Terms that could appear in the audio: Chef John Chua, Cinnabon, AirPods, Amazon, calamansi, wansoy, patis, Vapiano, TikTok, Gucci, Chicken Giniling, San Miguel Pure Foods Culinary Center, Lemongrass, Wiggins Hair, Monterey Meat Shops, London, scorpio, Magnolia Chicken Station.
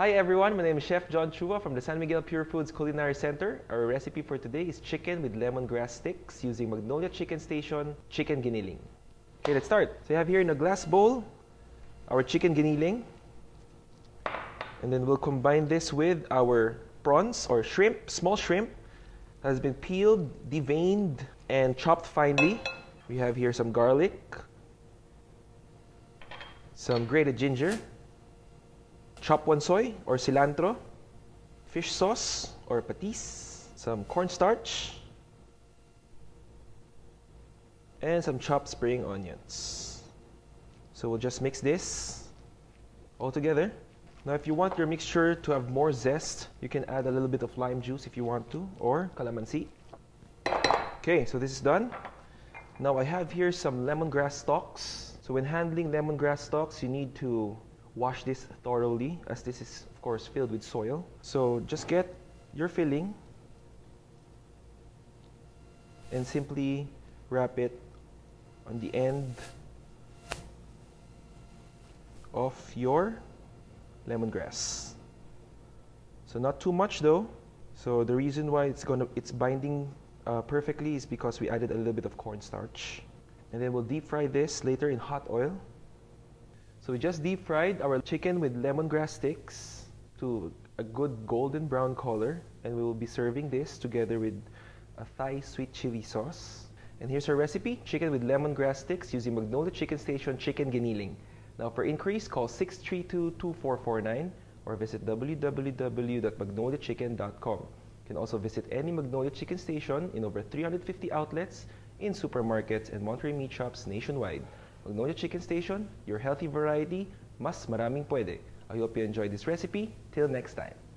Hi everyone, my name is Chef John Chua from the San Miguel Pure Foods Culinary Center. Our recipe for today is chicken with lemongrass sticks using Magnolia Chicken Station Chicken Giniling. Okay, let's start. So you have here in a glass bowl our chicken giniling, and then we'll combine this with our prawns or shrimp, small shrimp that has been peeled, deveined, and chopped finely. We have here some garlic, some grated ginger, chopped wansoy or cilantro, fish sauce or patis, some cornstarch, and some chopped spring onions. So we'll just mix this all together. Now if you want your mixture to have more zest, you can add a little bit of lime juice if you want to, or calamansi. Okay, so this is done. Now I have here some lemongrass stalks. So when handling lemongrass stalks, you need to wash this thoroughly, as this is of course filled with soil. So just get your filling and simply wrap it on the end of your lemongrass. So not too much though. So the reason why it's binding perfectly is because we added a little bit of cornstarch. And then we'll deep fry this later in hot oil. So we just deep fried our chicken with lemongrass sticks to a good golden brown color, and we will be serving this together with a Thai sweet chili sauce. And here's our recipe, chicken with lemongrass sticks using Magnolia Chicken Station Chicken Giniling. Now for inquiries, call 632-2449 or visit www.magnoliachicken.com. You can also visit any Magnolia Chicken Station in over 350 outlets in supermarkets and Monterey Meat Shops nationwide. Magnolia Chicken Station, your healthy variety, mas maraming pwede. I hope you enjoyed this recipe. Till next time.